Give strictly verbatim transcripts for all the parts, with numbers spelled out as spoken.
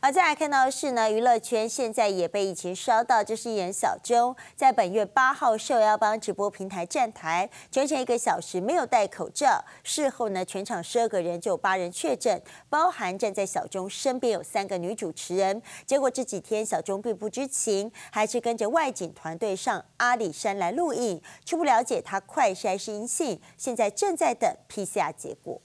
而再来看到的是呢，娱乐圈现在也被疫情烧到，就是艺人小钟在本月八号受邀帮直播平台站台，整整一个小时没有戴口罩。事后呢，全场十二个人就有八人确诊，包含站在小钟身边有三个女主持人。结果这几天小钟并不知情，还是跟着外景团队上阿里山来录影。初步了解，他快筛是阴性，现在正在等 P C R 结果。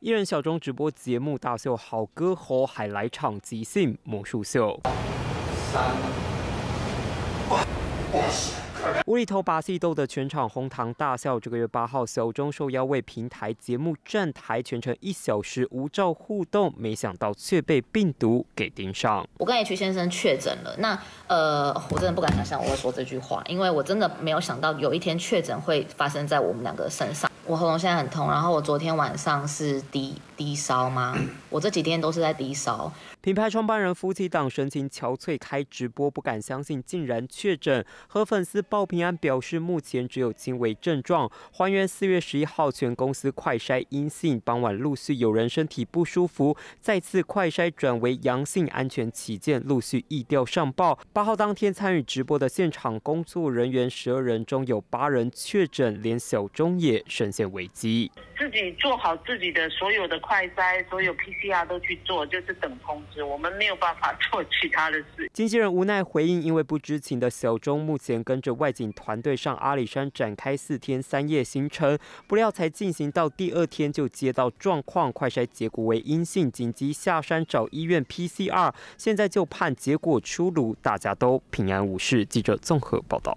艺人小钟直播节目大秀好歌喉，还来场即兴魔术秀。无厘头把戏逗得全场哄堂大笑。这个月八号，小钟受邀为平台节目站台，全程一小时无照互动，没想到却被病毒给盯上。我跟 H 先生确诊了，那呃，我真的不敢想象我会说这句话，因为我真的没有想到有一天确诊会发生在我们两个身上。我喉咙现在很痛，然后我昨天晚上是低低烧吗？我这几天都是在低烧。品牌创办人夫妻档神情憔悴开直播，不敢相信竟然确诊，和粉丝。 报平安表示，目前只有轻微症状，还原四月十一号全公司快筛阴性，傍晚陆续有人身体不舒服，再次快筛转为阳性，安全起见，陆续疫调上报。八号当天参与直播的现场工作人员十二人中有八人确诊，连小钟也深陷危机。自己做好自己的所有的快筛，所有 P C R 都去做，就是等通知，我们没有办法做其他的事。经纪人无奈回应，因为不知情的小钟目前跟着 外景团队上阿里山展开四天三夜行程，不料才进行到第二天就接到状况，快筛结果为阴性，紧急下山找医院 P C R， 现在就盼结果出炉，大家都平安无事。记者综合报道。